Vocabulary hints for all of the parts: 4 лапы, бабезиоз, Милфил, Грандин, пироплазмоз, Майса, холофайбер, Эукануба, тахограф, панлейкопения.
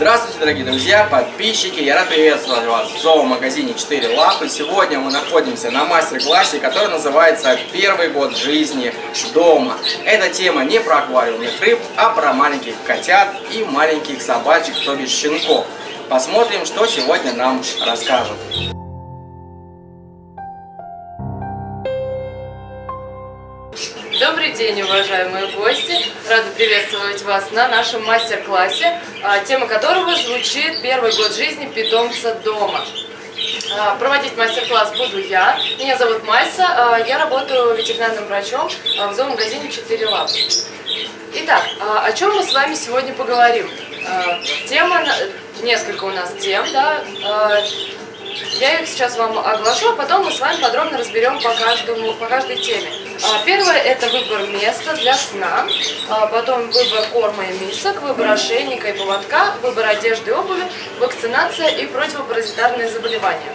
Здравствуйте, дорогие друзья, подписчики! Я рад приветствовать вас в зоомагазине 4 лапы. Сегодня мы находимся на мастер-классе, который называется «Первый год жизни дома». Эта тема не про аквариумных рыб, а про маленьких котят и маленьких собачек, то бишь щенков. Посмотрим, что сегодня нам расскажут. Добрый день, уважаемые гости! Рада приветствовать вас на нашем мастер-классе, тема которого звучит «Первый год жизни питомца дома». Проводить мастер-класс буду я. Меня зовут Майса, я работаю ветеринарным врачом в зоомагазине 4 лапы. Итак, о чем мы с вами сегодня поговорим? Несколько у нас тем, да? Я их сейчас вам оглашу, а потом мы с вами подробно разберем по каждой теме. Первое – это выбор места для сна, потом выбор корма и мисок, выбор ошейника и поводка, выбор одежды и обуви, вакцинация и противопаразитарные заболевания.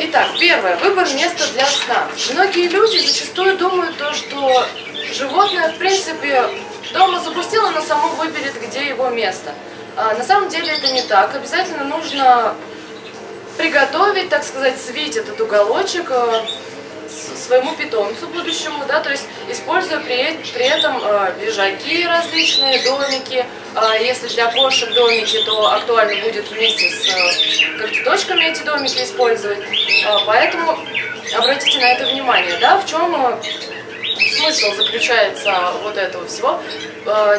Итак, первое – выбор места для сна. Многие люди зачастую думают, что животное, в принципе, дома запустило, но само выберет, где его место. На самом деле это не так. Обязательно нужно приготовить, так сказать, свить этот уголочек своему питомцу будущему, да, то есть используя при этом лежаки различные, домики. Если для кошек домики, то актуально будет вместе с когтеточками эти домики использовать. Поэтому обратите на это внимание, да, в чем смысл заключается вот этого всего.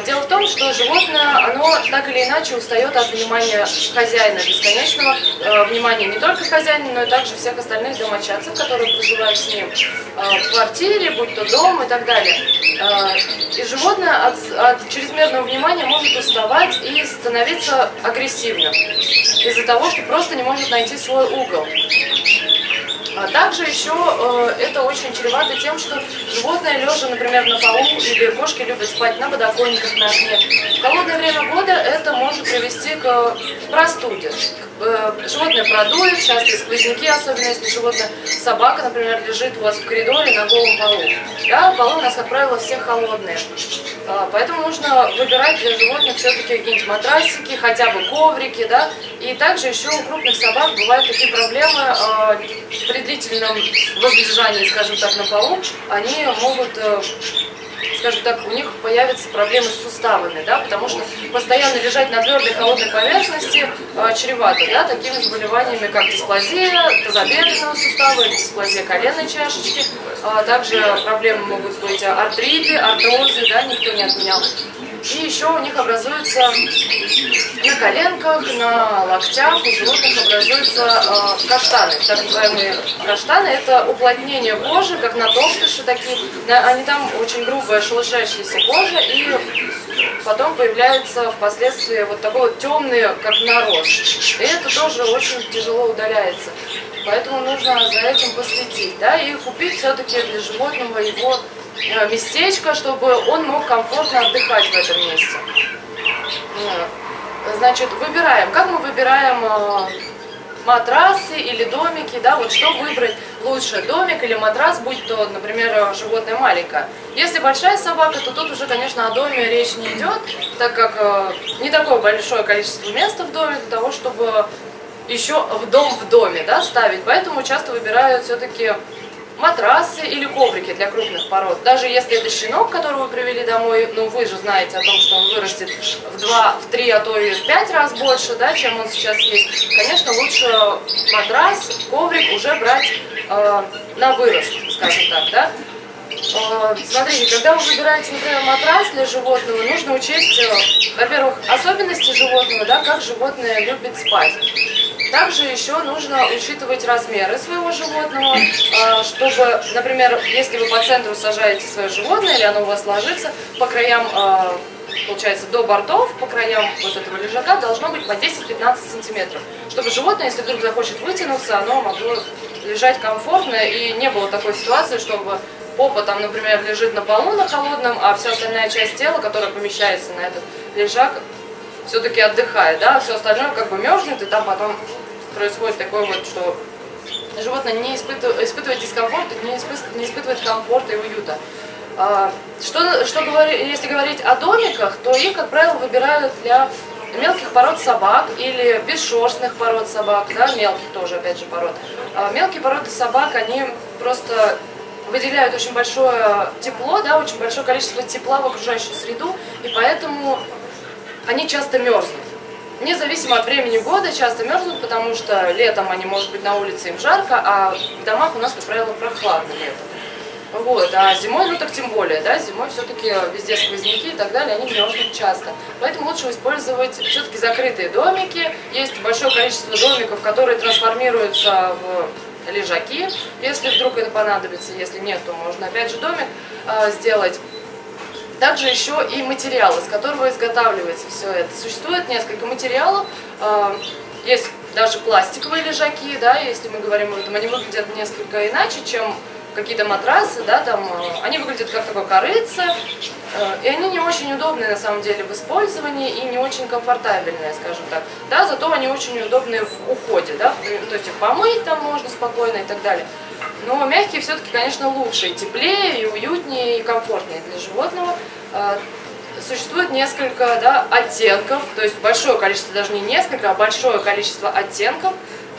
Дело в том, что животное, оно так или иначе устает от внимания хозяина бесконечного, внимания не только хозяина, но и также всех остальных домочадцев, которые проживают с ним в квартире, будь то дом и так далее. И животное от чрезмерного внимания может уставать и становиться агрессивным из-за того, что просто не может найти свой угол. Также еще это очень чревато тем, что животные лежа, например, на полу, или кошки любят спать на подоконниках, на окне. В холодное время года это может привести к простуде. Животное продует, частые сквозняки, особенно если животное, собака, например, лежит у вас в коридоре на голом полу. Да, полы у нас, как правило, все холодные. Поэтому нужно выбирать для животных все-таки какие-нибудь матрасики, хотя бы коврики, да. И также еще у крупных собак бывают такие проблемы при длительном возлежании, скажем так, на полу. Они могут, скажем так, у них появятся проблемы с суставами, да, потому что постоянно лежать на твердой холодной поверхности чревато, да, такими заболеваниями, как дисплазия тазобедренного сустава, дисплазия коленной чашечки, также проблемы могут быть артриты, артрозы, да, никто не отменял. И еще у них образуется на коленках, на локтях, у животных образуются каштаны. Так называемые каштаны – это уплотнение кожи, как на толстыше такие. Они там очень грубая шелушащаяся кожа, и потом появляются впоследствии вот такой вот темный, как нарост. И это тоже очень тяжело удаляется. Поэтому нужно за этим последить, да, и купить все-таки для животного его местечко, чтобы он мог комфортно отдыхать в этом месте. Значит, выбираем. Как мы выбираем матрасы или домики, да, вот что выбрать лучше, домик или матрас, будь то, например, животное маленькое. Если большая собака, то тут уже, конечно, о доме речь не идет, так как не такое большое количество места в доме для того, чтобы еще в доме, да, ставить. Поэтому часто выбирают все-таки матрасы или коврики для крупных пород. Даже если это щенок, которого вы привели домой, ну вы же знаете о том, что он вырастет в 2, в 3, а то и в 5 раз больше, да, чем он сейчас есть. Конечно, лучше матрас, коврик уже брать на вырост, скажем так, да. Смотрите, когда вы выбираете, например, матрас для животного, нужно учесть, во-первых, особенности животного, да, как животное любит спать. Также еще нужно учитывать размеры своего животного, чтобы, например, если вы по центру сажаете свое животное, или оно у вас ложится, по краям, получается, до бортов, по краям вот этого лежака должно быть по 10-15 сантиметров, чтобы животное, если вдруг захочет вытянуться, оно могло лежать комфортно, и не было такой ситуации, чтобы попа там, например, лежит на полу на холодном, а вся остальная часть тела, которая помещается на этот лежак, все-таки отдыхает, да, все остальное как бы мерзнет, и там потом происходит такое вот, что животное не испытывает дискомфорт, не испытывает комфорта и уюта. Если говорить о домиках, то их, как правило, выбирают для мелких пород собак или бесшерстных пород собак, да, мелких тоже, опять же, пород. Мелкие породы собак, они просто выделяют очень большое тепло, да, очень большое количество тепла в окружающую среду, и поэтому они часто мерзнут. Независимо от времени года часто мерзнут, потому что летом они, может быть, на улице им жарко, а в домах у нас, как правило, прохладно летом. Вот, а зимой, ну так тем более, да, зимой все-таки везде сквозняки и так далее, они мерзнут часто. Поэтому лучше использовать все-таки закрытые домики. Есть большое количество домиков, которые трансформируются в лежаки, если вдруг это понадобится, если нет, то можно опять же домик сделать. Также еще и материал, из которого изготавливается все это. Существует несколько материалов, есть даже пластиковые лежаки, да, если мы говорим об этом, они выглядят несколько иначе, чем какие-то матрасы, да, там, они выглядят как такое корыце, и они не очень удобные на самом деле в использовании и не очень комфортабельные, скажем так. Да, зато они очень удобные в уходе, да, то есть их помыть там можно спокойно и так далее. Но мягкие все-таки, конечно, лучше, и теплее, и уютнее, и комфортнее для животного. Существует несколько, да, оттенков, то есть большое количество, даже не несколько, а большое количество оттенков.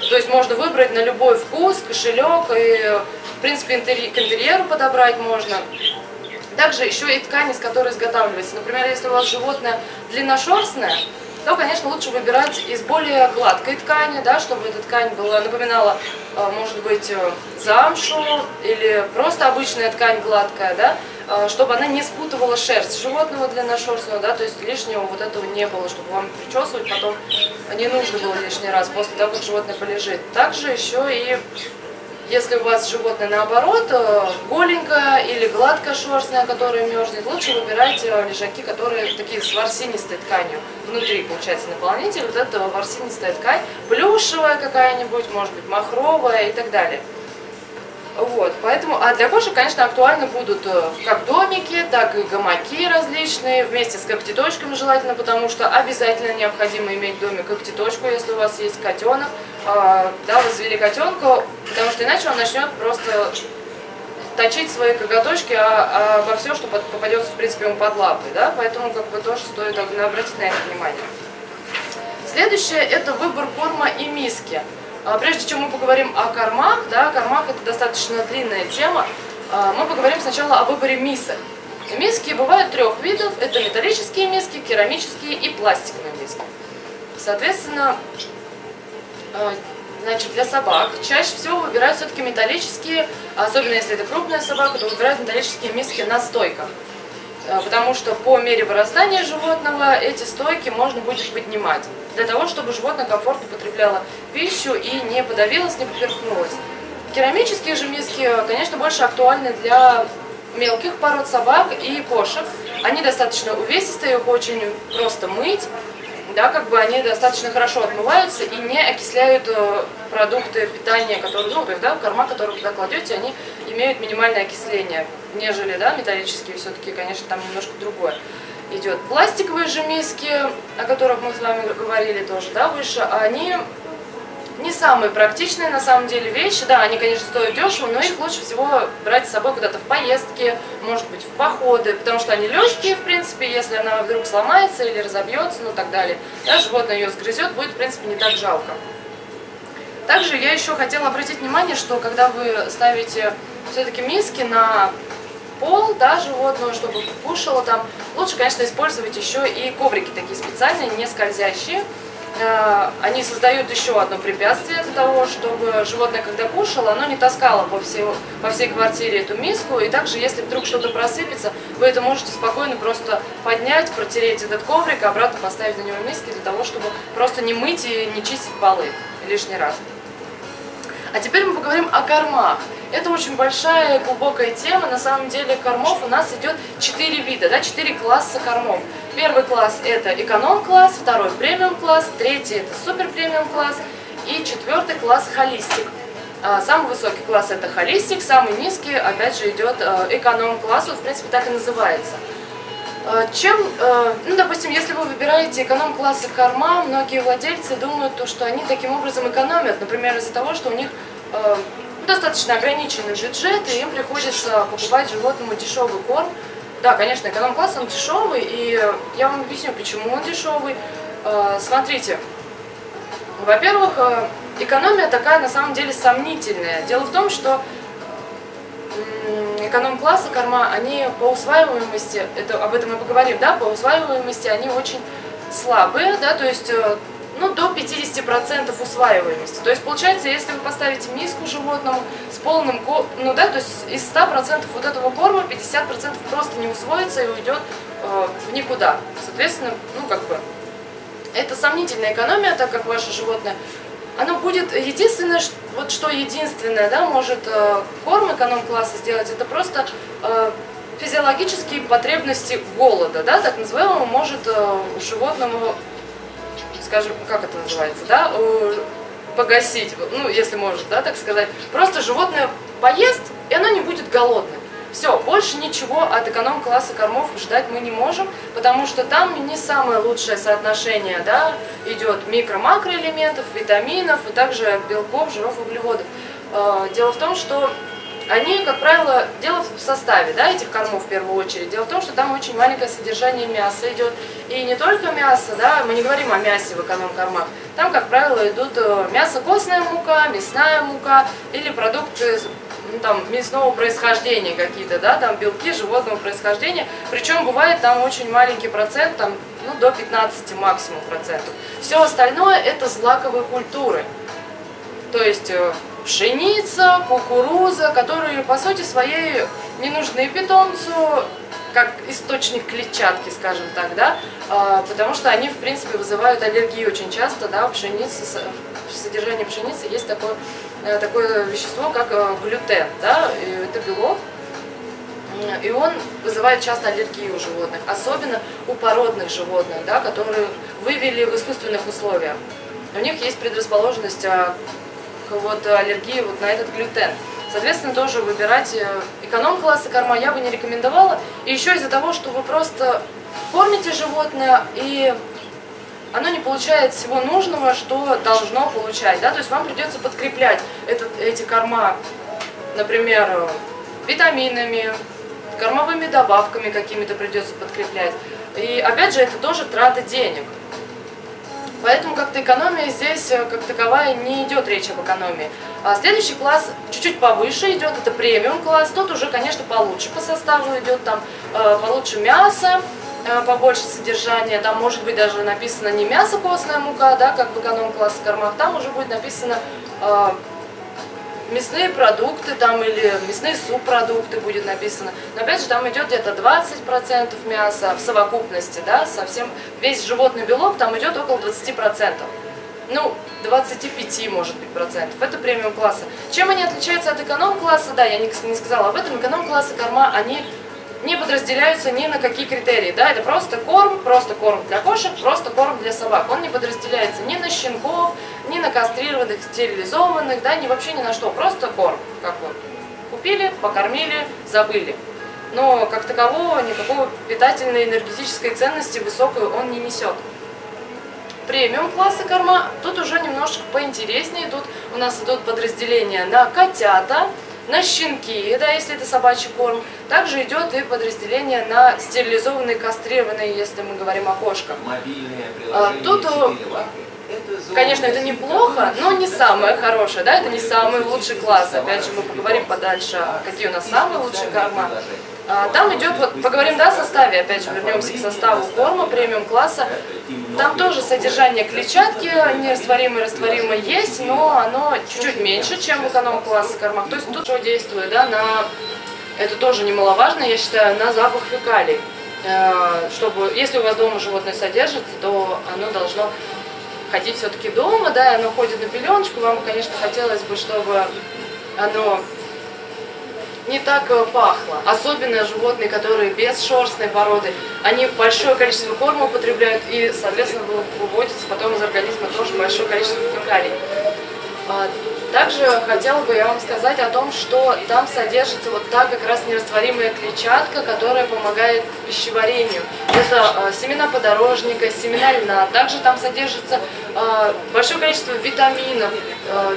То есть можно выбрать на любой вкус, кошелек, и, в принципе, к интерьеру подобрать можно. Также еще и ткани, из которой изготавливается. Например, если у вас животное длинношерстное, то, конечно, лучше выбирать из более гладкой ткани, да, чтобы эта ткань была, напоминала, может быть, замшу или просто обычная ткань гладкая, да, чтобы она не спутывала шерсть животного длинношерстного, да, то есть лишнего вот этого не было, чтобы вам причесывать потом не нужно было лишний раз после того, как животное полежит. Также еще и если у вас животное наоборот, голенькое или гладкошерстное, которое мерзнет, лучше выбирайте лежаки, которые такие с ворсинистой тканью. Внутри получается наполнитель, вот эта ворсинистая ткань, плюшевая какая-нибудь, может быть махровая и так далее. Вот, поэтому, а для кошек, конечно, актуальны будут как домики, так и гамаки различные, вместе с когтеточками желательно, потому что обязательно необходимо иметь домик когтеточку, если у вас есть котенок, да, вы завели котенка, потому что иначе он начнет просто точить свои коготочки обо все, что попадется, в принципе, ему под лапы, да, поэтому как бы тоже стоит обратить на это внимание. Следующее – это выбор корма и миски. Прежде чем мы поговорим о кормах, да, кормах это достаточно длинная тема, мы поговорим сначала о выборе мисок. Миски бывают трех видов, это металлические миски, керамические и пластиковые миски. Соответственно, значит, для собак чаще всего выбирают все-таки металлические, особенно если это крупная собака, то выбирают металлические миски на стойках. Потому что по мере вырастания животного эти стойки можно будет поднимать, для того, чтобы животное комфортно потребляло пищу и не подавилось, не поперхнулось. Керамические же миски, конечно, больше актуальны для мелких пород собак и кошек. Они достаточно увесистые, их очень просто мыть, да, как бы они достаточно хорошо отмываются и не окисляют продукты питания, которые, ну, то есть, да, корма, которые вы туда кладете, они имеют минимальное окисление, нежели, да, металлические, все-таки, конечно, там немножко другое идет. Пластиковые же миски, о которых мы с вами говорили тоже, да, выше, они не самые практичные, на самом деле, вещи, да, они, конечно, стоят дешево, но их лучше всего брать с собой куда-то в поездки, может быть, в походы, потому что они легкие, в принципе, если она вдруг сломается или разобьется, ну, так далее, да, животное ее сгрызет, будет, в принципе, не так жалко. Также я еще хотела обратить внимание, что когда вы ставите все-таки миски на пол, да, животного, чтобы кушало там, лучше, конечно, использовать еще и коврики такие специальные, не скользящие. Они создают еще одно препятствие для того, чтобы животное, когда кушало, оно не таскало по всей квартире эту миску. И также, если вдруг что-то просыпется, вы это можете спокойно просто поднять, протереть этот коврик, обратно поставить на него миски для того, чтобы просто не мыть и не чистить полы лишний раз. А теперь мы поговорим о кормах. Это очень большая, глубокая тема. На самом деле кормов у нас идет 4 вида, да, 4 класса кормов. Первый класс – это эконом-класс, второй – премиум-класс, третий – это супер-премиум-класс и четвертый класс – холистик. Самый высокий класс – это холистик, самый низкий, опять же, идет эконом-класс, вот, в принципе, так и называется. Чем, ну, допустим, если вы выбираете эконом-классы корма, многие владельцы думают, что они таким образом экономят, например, из-за того, что у них достаточно ограниченный бюджет, и им приходится покупать животному дешевый корм. Да, конечно, эконом-класс, он дешевый, и я вам объясню, почему он дешевый. Смотрите, во-первых, экономия такая на самом деле сомнительная. Дело в том, что эконом-класса корма, они по усваиваемости, об этом мы поговорим, да, по усваиваемости они очень слабые, да, то есть ну, до 50% усваиваемости. То есть получается, если вы поставите миску животному с полным, ну да, то есть из 100% вот этого корма 50% просто не усвоится и уйдет в никуда. Соответственно, ну как бы, это сомнительная экономия, так как ваше животное, оно будет единственное, вот что единственное, да, может корм эконом-класса сделать, это просто физиологические потребности голода, да, так называемого, может животному, скажем, как это называется, да, погасить, ну, если может, да, так сказать. Просто животное поест, и оно не будет голодным. Все, больше ничего от эконом-класса кормов ждать мы не можем, потому что там не самое лучшее соотношение, да, идет микро-макроэлементов, витаминов, и также белков, жиров, углеводов. Дело в том, что они, как правило, дело в составе, да, этих кормов в первую очередь. Дело в том, что там очень маленькое содержание мяса идет. И не только мясо, да, мы не говорим о мясе в эконом-кормах. Там, как правило, идут мясо-костная мука, мясная мука или продукты, ну, там, мясного происхождения какие-то, да, там белки животного происхождения. Причем бывает там очень маленький процент, там, ну, до 15 максимум процентов. Все остальное это злаковые культуры. То есть пшеница, кукуруза, которые по сути своей не нужны питомцу, как источник клетчатки, скажем так, да, потому что они, в принципе, вызывают аллергию очень часто, да, пшеница, в содержании пшеницы есть такое вещество, как глютен, да, это белок, и он вызывает часто аллергию у животных, особенно у породных животных, да, которые вывели в искусственных условиях. У них есть предрасположенность вот аллергии вот на этот глютен. Соответственно, тоже выбирать эконом-классы корма я бы не рекомендовала. И еще из-за того, что вы просто кормите животное, и оно не получает всего нужного, что должно получать. Да? То есть вам придется подкреплять эти корма, например, витаминами, кормовыми добавками какими-то придется подкреплять. И опять же, это тоже трата денег. Поэтому как-то экономия здесь, как таковая, не идет речь об экономии. А следующий класс чуть-чуть повыше идет, это премиум-класс. Тут уже, конечно, получше по составу идет, там получше мясо, побольше содержания. Там может быть даже написано не мясо, костная мука, да, как в эконом-классе кормах. Там уже будет написано мясные продукты там, или мясные субпродукты будет написано. Но опять же там идет где-то 20% мяса в совокупности, да, совсем весь животный белок там идет около 20%. Ну, 25, может быть, процентов. Это премиум класса. Чем они отличаются от эконом-класса, да, я не сказала об этом, эконом-класса корма, они не подразделяются ни на какие критерии, да, это просто корм для кошек, просто корм для собак. Он не подразделяется ни на щенков, ни на кастрированных, стерилизованных, да, ни вообще ни на что, просто корм, как вот, купили, покормили, забыли. Но как такового никакого питательной энергетической ценности высокую он не несет. Премиум класса корма, тут уже немножко поинтереснее, тут у нас идут подразделения на котята, на щенки, да, если это собачий корм. Также идет и подразделение на стерилизованные, кастрированные, если мы говорим о кошках. Тут, конечно, это неплохо, но не самое хорошее, да, это не самый лучший класс. Опять же, мы поговорим подальше, какие у нас самые лучшие корма. Там идет, вот, поговорим, да, о составе, опять же, вернемся к составу корма премиум-класса. Там тоже содержание клетчатки нерастворимой, растворимой есть, но оно чуть-чуть меньше, чем в эконом-классе кормах. То есть тут что действует, да, это тоже немаловажно, я считаю, на запах фекалий. Чтобы, если у вас дома животное содержится, то оно должно ходить все-таки дома, да, и оно ходит на пеленочку, вам, конечно, хотелось бы, чтобы оно не так пахло. Особенно животные, которые без шерстной породы, они большое количество корма употребляют и, соответственно, выводится потом из организма тоже большое количество фекалий. Также хотела бы я вам сказать о том, что там содержится вот та как раз нерастворимая клетчатка, которая помогает пищеварению. Это семена подорожника, семена льна. Также там содержится большое количество витаминов.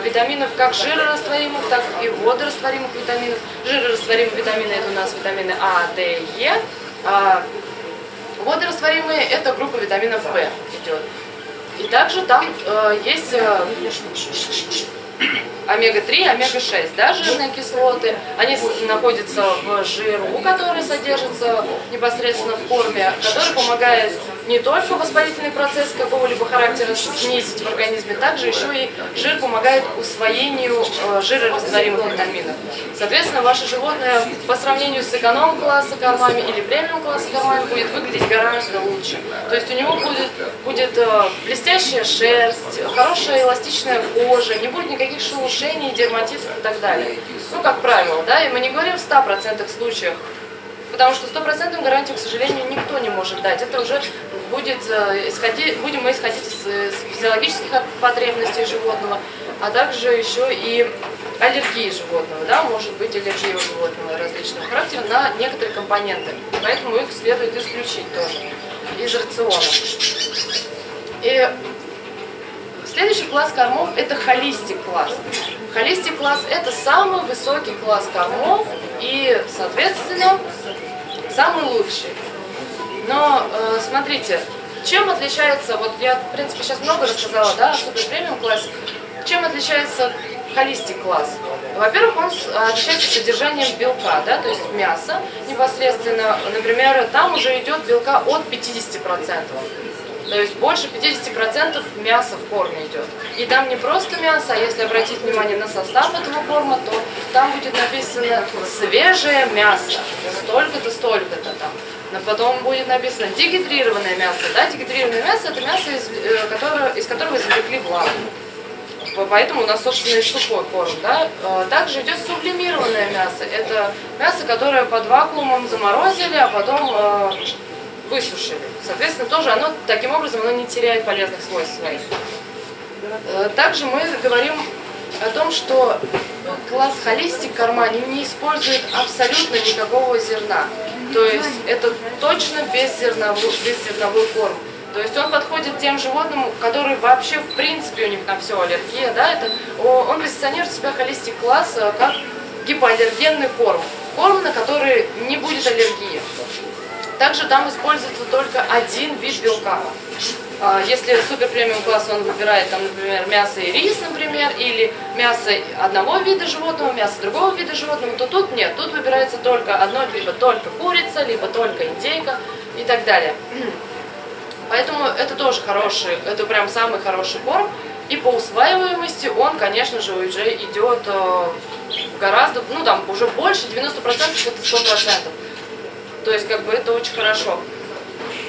Витаминов как жирорастворимых, так и водорастворимых витаминов. Жирорастворимые витамины – это у нас витамины А, Д, Е. Водорастворимые – это группа витаминов В идет. И также там есть омега-3, омега-6, да, жирные кислоты. Они находятся в жиру, который содержится непосредственно в корме, который помогает не только воспалительный процесс какого-либо характера снизить в организме, также еще и жир помогает усвоению жирорастворимых витаминов. Соответственно, ваше животное по сравнению с эконом-класса кормами или премиум-класса кормами будет выглядеть гораздо лучше. То есть у него будет блестящая шерсть, хорошая эластичная кожа, не будет никаких шелушений, дерматитов и так далее. Ну, как правило, да, и мы не говорим в 100% случаях, потому что 100% гарантию, к сожалению, никто не может дать. Это уже будем мы исходить из физиологических потребностей животного, а также еще и аллергии животного. Да? Может быть аллергия у животного различного характера на некоторые компоненты, поэтому их следует исключить тоже из рациона. И следующий класс кормов – это холистик-класс. Холистик-класс – это самый высокий класс кормов и, соответственно, самый лучший. Но смотрите, чем отличается, вот я, в принципе, сейчас много рассказала, да, о супер-премиум-классе, чем отличается холистик-класс? Во-первых, он отличается содержанием белка, да, то есть мяса непосредственно, например, там уже идет белка от 50%. То есть больше 50% мяса в корме идет. И там не просто мясо, а если обратить внимание на состав этого корма, то там будет написано свежее мясо, столько-то, столько-то там. Но потом будет написано дегидрированное мясо. Да? Дегидрированное мясо – это мясо, из которого извлекли влагу. Поэтому у нас, собственно, и сухой корм. Да? Также идет сублимированное мясо. Это мясо, которое под вакуумом заморозили, а потом высушили. Соответственно, тоже оно таким образом не теряет полезных свойств своих. Также мы говорим о том, что класс холистик корма не использует абсолютно никакого зерна. То есть это точно беззерновой корм. То есть он подходит тем животным, которые вообще в принципе у них на все аллергия. Да? Он позиционирует себя холистик класс как гипоаллергенный корм. Корм, на который не будет аллергии. Также там используется только один вид белка. Если супер премиум класс он выбирает, там, например, мясо и рис, например, или мясо одного вида животного, мясо другого вида животного, то тут нет, тут выбирается только одно, либо только курица, либо только индейка и так далее. Поэтому это тоже хороший, это прям самый хороший корм. И по усваиваемости он, конечно же, уже идет гораздо, ну там уже больше 90%, это 100%. То есть, как бы, это очень хорошо.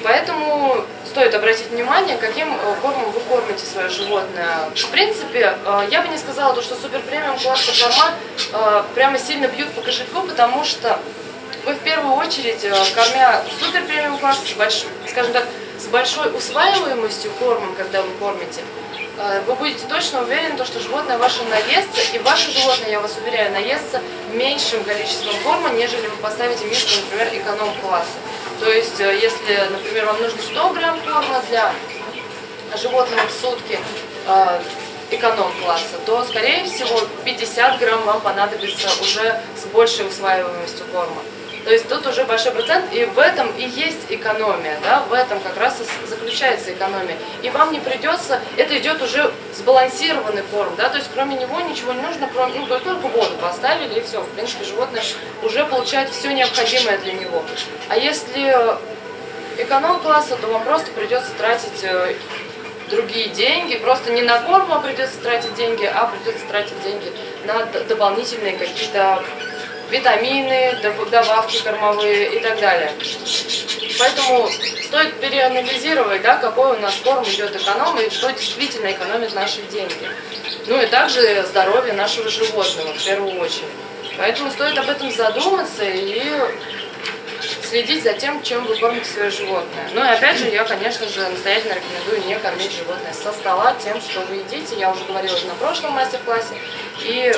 Поэтому стоит обратить внимание, каким кормом вы кормите свое животное. В принципе, я бы не сказала, что супер премиум класса корма прямо сильно бьют по кошельку, потому что вы в первую очередь, кормя супер премиум класс, скажем так, с большой усваиваемостью кормом, когда вы кормите, вы будете точно уверены, что животное ваше наестся, и ваше животное, я вас уверяю, наестся меньшим количеством корма, нежели вы поставите миску, например, эконом-класса. То есть, если, например, вам нужно 100 грамм корма для животного в сутки эконом-класса, то, скорее всего, 50 грамм вам понадобится уже с большей усваиваемостью корма. То есть тут уже большой процент, и в этом и есть экономия, да, в этом как раз и заключается экономия. И вам не придется, это идет уже сбалансированный корм, да, то есть кроме него ничего не нужно, кроме, ну, только воду поставили, и все, в принципе, животное уже получает все необходимое для него. А если эконом-класса, то вам просто придется тратить другие деньги, просто не на корм вам придется тратить деньги, а придется тратить деньги на дополнительные какие-то витамины, добавки кормовые и так далее. Поэтому стоит переанализировать, да, какой у нас корм идет эконом и что действительно экономит наши деньги. Ну и также здоровье нашего животного в первую очередь. Поэтому стоит об этом задуматься и следить за тем, чем вы кормите свое животное. Ну и опять же, я, конечно же, настоятельно рекомендую не кормить животное со стола тем, что вы едите. Я уже говорила на прошлом мастер-классе. И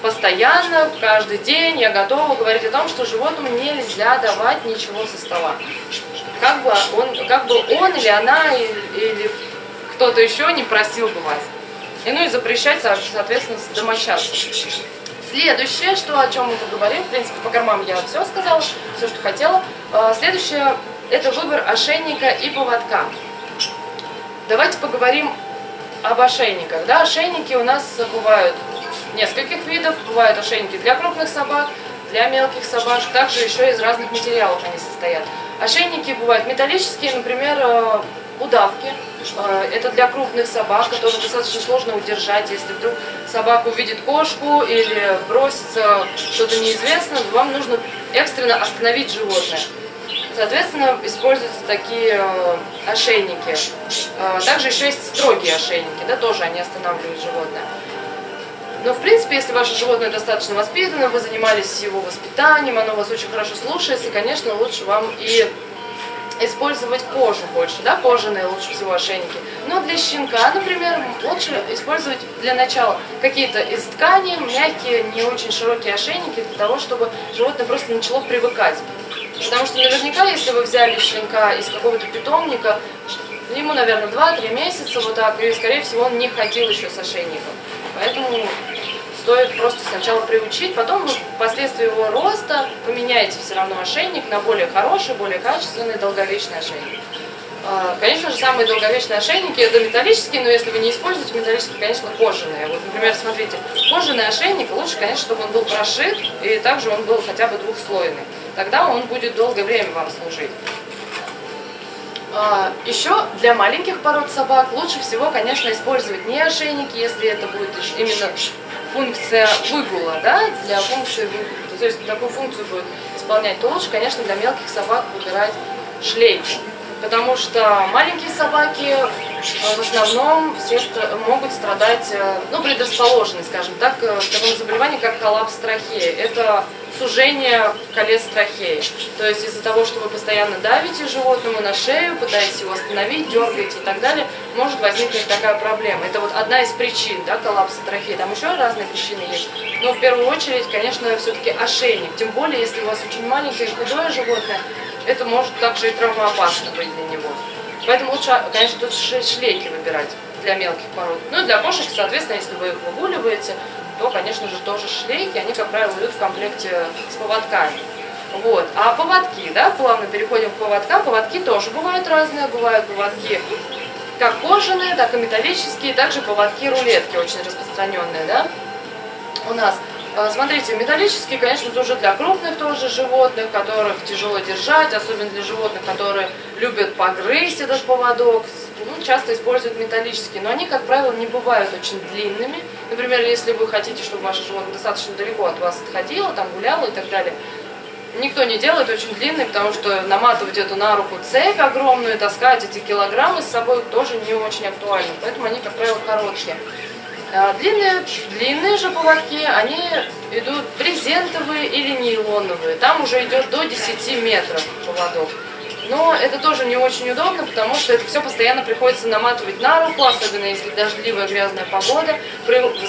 постоянно, каждый день я готова говорить о том, что животному нельзя давать ничего со стола. Как бы он или она, или кто-то еще не просил бы вас. И, ну и запрещать, соответственно, домочадцам. Следующее, о чем мы поговорим, в принципе, по кормам я все сказала, все, что хотела. Следующее – это выбор ошейника и поводка. Давайте поговорим об ошейниках. Да, ошейники у нас бывают нескольких видов. Бывают ошейники для крупных собак, для мелких собак. Также еще из разных материалов они состоят. Ошейники бывают металлические, например, удавки. Это для крупных собак, которые достаточно сложно удержать. Если вдруг собака увидит кошку или бросится что-то неизвестное, вам нужно экстренно остановить животное. Соответственно, используются такие ошейники. Также еще есть строгие ошейники, да, тоже они останавливают животное. Но, в принципе, если ваше животное достаточно воспитано, вы занимались его воспитанием, оно вас очень хорошо слушается, конечно, лучше вам и использовать кожу больше, да, кожаные лучше всего ошейники. Но для щенка, например, лучше использовать для начала какие-то из тканей, мягкие, не очень широкие ошейники, для того, чтобы животное просто начало привыкать. Потому что наверняка, если вы взяли щенка из какого-то питомника, ему, наверное, 2-3 месяца вот так, и, скорее всего, он не ходил еще с ошейником. Поэтому стоит просто сначала приучить, потом вы впоследствии его роста поменяете все равно ошейник на более хороший, более качественный, долговечный ошейник. Конечно же, самые долговечные ошейники это металлические, но если вы не используете металлические, конечно, кожаные. Вот, например, смотрите, кожаный ошейник лучше, конечно, чтобы он был прошит и также он был хотя бы двухслойный. Тогда он будет долгое время вам служить. Еще для маленьких пород собак лучше всего, конечно, использовать не ошейники, если это будет именно функция выгула, да, для функции выгула, то есть такую функцию будет исполнять, то лучше, конечно, для мелких собак выбирать шлейки. Потому что маленькие собаки в основном все могут страдать, ну, предрасположены, скажем так, к такому заболеванию, как коллапс трахеи. Это сужение колец трахеи. То есть из-за того, что вы постоянно давите животному на шею, пытаетесь его остановить, дергаете и так далее, может возникнуть такая проблема. Это вот одна из причин, да, коллапса трахеи. Там еще разные причины есть. Но в первую очередь, конечно, все-таки ошейник. Тем более, если у вас очень маленькое и худое животное, это может также и травмоопасно быть для него. Поэтому лучше, конечно, тут шлейки выбирать для мелких пород. Ну и для кошек, соответственно, если вы их выгуливаете, то, конечно же, тоже шлейки, они, как правило, идут в комплекте с поводками. Вот. А поводки, да, плавно переходим к поводкам. Поводки тоже бывают разные. Бывают поводки как кожаные, так и металлические, также поводки-рулетки очень распространенные, да, у нас. Смотрите, металлические, конечно, тоже для крупных тоже животных, которых тяжело держать, особенно для животных, которые любят погрызть этот поводок, ну, часто используют металлические, но они, как правило, не бывают очень длинными. Например, если вы хотите, чтобы ваше животное достаточно далеко от вас отходило, там гуляло и так далее, никто не делает очень длинный, потому что наматывать эту на руку цепь огромную, таскать эти килограммы с собой тоже не очень актуально, поэтому они, как правило, короткие. Длинные же поводки, они идут брезентовые или нейлоновые. Там уже идет до 10 метров поводок. Но это тоже не очень удобно, потому что это все постоянно приходится наматывать на руку, особенно если дождливая грязная погода.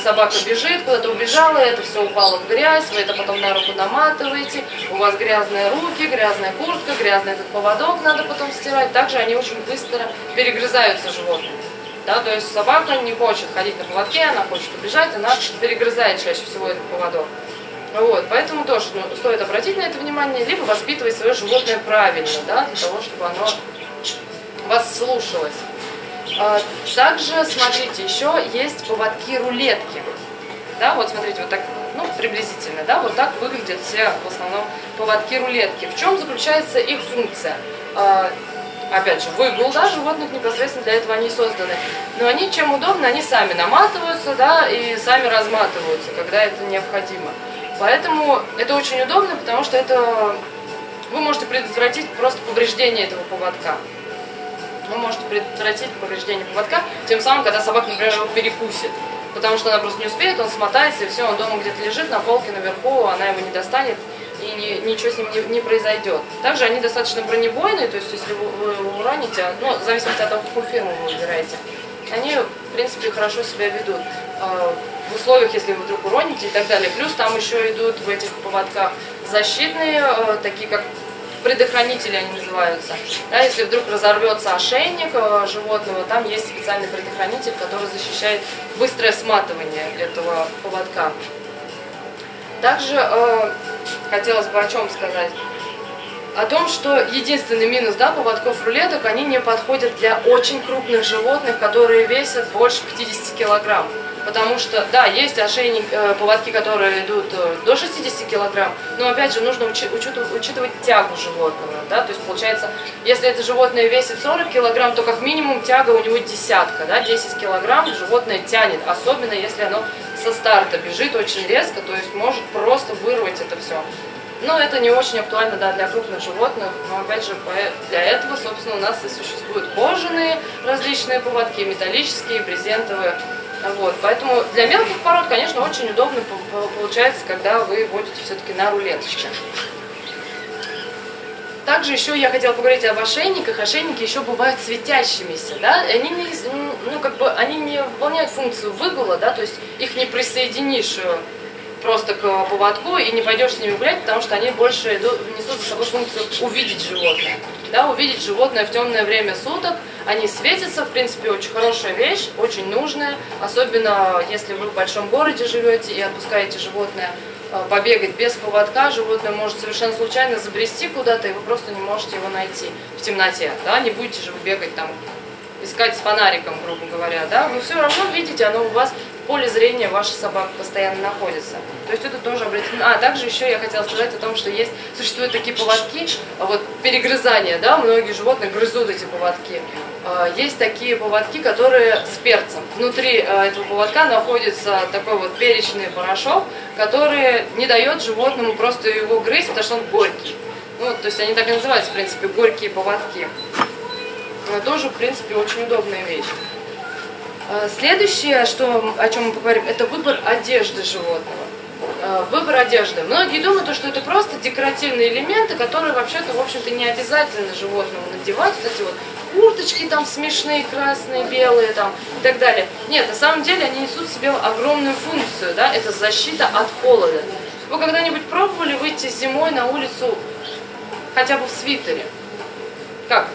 Собака бежит, куда-то убежала, это все упало в грязь, вы это потом на руку наматываете, у вас грязные руки, грязная куртка, грязный этот поводок надо потом стирать. Также они очень быстро перегрызаются животными. Да, то есть собака не хочет ходить на поводке, она хочет убежать, она перегрызает чаще всего этот поводок. Вот, поэтому тоже стоит обратить на это внимание, либо воспитывать свое животное правильно, да, для того, чтобы оно вас слушалось. Также, смотрите, еще есть поводки-рулетки. Да, вот смотрите, вот так, ну, приблизительно, да, вот так выглядят все в основном поводки-рулетки. В чем заключается их функция? Опять же, выгул, да, животных непосредственно для этого они созданы. Но они, чем удобно, они сами наматываются, да, и сами разматываются, когда это необходимо. Поэтому это очень удобно, потому что это вы можете предотвратить просто повреждение этого поводка. Вы можете предотвратить повреждение поводка тем самым, когда собака, например, его перекусит. Потому что она просто не успеет, он смотается, и все, он дома где-то лежит, на полке наверху, она его не достанет. И ничего с ним не произойдет. Также они достаточно бронебойные, то есть если вы его раните, ну, в зависимости от того, какую фирму вы выбираете, они, в принципе, хорошо себя ведут. В условиях, если вы вдруг уроните и так далее. Плюс там еще идут в этих поводках защитные, такие как предохранители они называются. Да, если вдруг разорвется ошейник животного, там есть специальный предохранитель, который защищает быстрое сматывание этого поводка. Также хотелось бы о чем сказать. о том, что единственный минус, да, поводков рулеток, они не подходят для очень крупных животных, которые весят больше 50 килограмм. Потому что, да, есть ошейник, поводки, которые идут до 60 килограмм, но опять же нужно учитывать тягу животного. Да? То есть получается, если это животное весит 40 килограмм, то как минимум тяга у него десятка, да? 10 килограмм животное тянет, особенно если оно со старта бежит очень резко, то есть может просто вырвать это все. Но это не очень актуально, да, для крупных животных, но опять же для этого, собственно, у нас и существуют кожаные различные поводки, металлические, брезентовые. Вот, поэтому для мелких пород, конечно, очень удобно получается, когда вы водите все-таки на рулеточке. Также еще я хотела поговорить об ошейниках. Ошейники еще бывают светящимися, да? Они не, ну, как бы, они не выполняют функцию выгула, да? То есть их не присоединишь просто к поводку и не пойдешь с ними гулять, потому что они больше несут за собой функцию увидеть животное. Да, увидеть животное в темное время суток, они светятся, в принципе, очень хорошая вещь, очень нужная, особенно если вы в большом городе живете и отпускаете животное побегать без поводка, животное может совершенно случайно забрести куда-то, и вы просто не можете его найти в темноте, да, не будете же вы бегать там, искать с фонариком, грубо говоря, да, вы все равно видите, оно у вас в поле зрения ваших собак постоянно находится. То есть это тоже обратно. А также еще я хотела сказать о том, что есть, существуют такие поводки, вот перегрызания, да, многие животные грызут эти поводки. Есть такие поводки, которые с перцем. Внутри этого поводка находится такой вот перечный порошок, который не дает животному просто его грызть, потому что он горький. Ну, то есть они так и называются, в принципе, горькие поводки. Но тоже, в принципе, очень удобная вещь. Следуее, о чем мы поговорим, это выбор одежды животного. Выбор одежды. Многие думают, что это просто декоративные элементы, которые вообще-то, в общем-то, не обязательно животному надевать. Вот эти вот курточки там смешные, красные, белые там и так далее. Нет, на самом деле они несут в себе огромную функцию, да, это защита от холода. Вы когда-нибудь пробовали выйти зимой на улицу хотя бы в свитере? Как?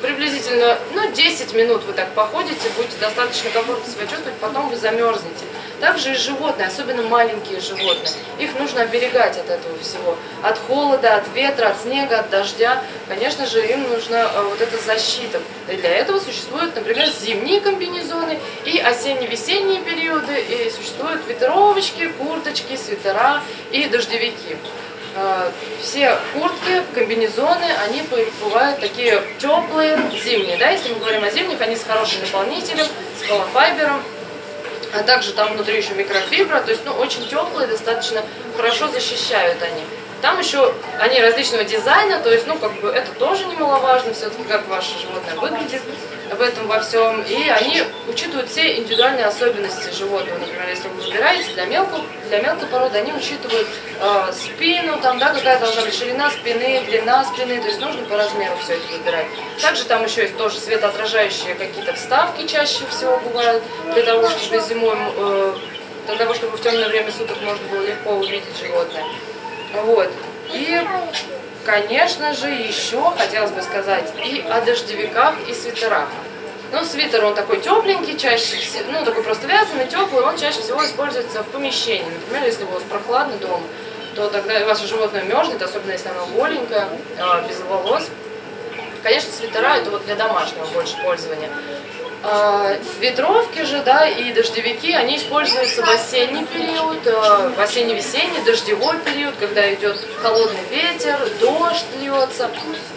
Приблизительно, ну, 10 минут вы так походите, будете достаточно комфортно себя чувствовать, потом вы замерзнете. Также и животные, особенно маленькие животные, их нужно оберегать от этого всего. От холода, от ветра, от снега, от дождя. Конечно же, им нужна вот эта защита. И для этого существуют, например, зимние комбинезоны и осенне-весенние периоды. И существуют ветровочки, курточки, свитера и дождевики. Все куртки, комбинезоны, они бывают такие теплые, зимние, да, если мы говорим о зимних, они с хорошим наполнителем, с холофайбером, а также там внутри еще микрофибра, то есть, ну, очень теплые, достаточно хорошо защищают они. Там еще они различного дизайна, то есть, ну, как бы это тоже немаловажно, все-таки как ваше животное выглядит в этом во всем. И они учитывают все индивидуальные особенности животного. Например, если вы выбираете для мелкой породы, они учитывают спину, там, да, какая должна быть ширина спины, длина спины, то есть нужно по размеру все это выбирать. Также там еще есть тоже светоотражающие какие-то вставки чаще всего бывают, для того, чтобы зимой, для того, чтобы в темное время суток можно было легко увидеть животное. Вот. И, конечно же, еще хотелось бы сказать и о дождевиках, и свитерах. Ну, свитер, он такой тепленький, чаще всего, ну, такой просто вязаный, теплый, он чаще всего используется в помещении. Например, если у вас прохладный дом, то тогда ваше животное мерзнет, особенно если оно голенькое, без волос. Конечно, свитера это вот для домашнего больше пользования. Ветровки же, да, и дождевики, они используются в осенний период, в осенне-весенний, дождевой период, когда идет холодный ветер, дождь льется,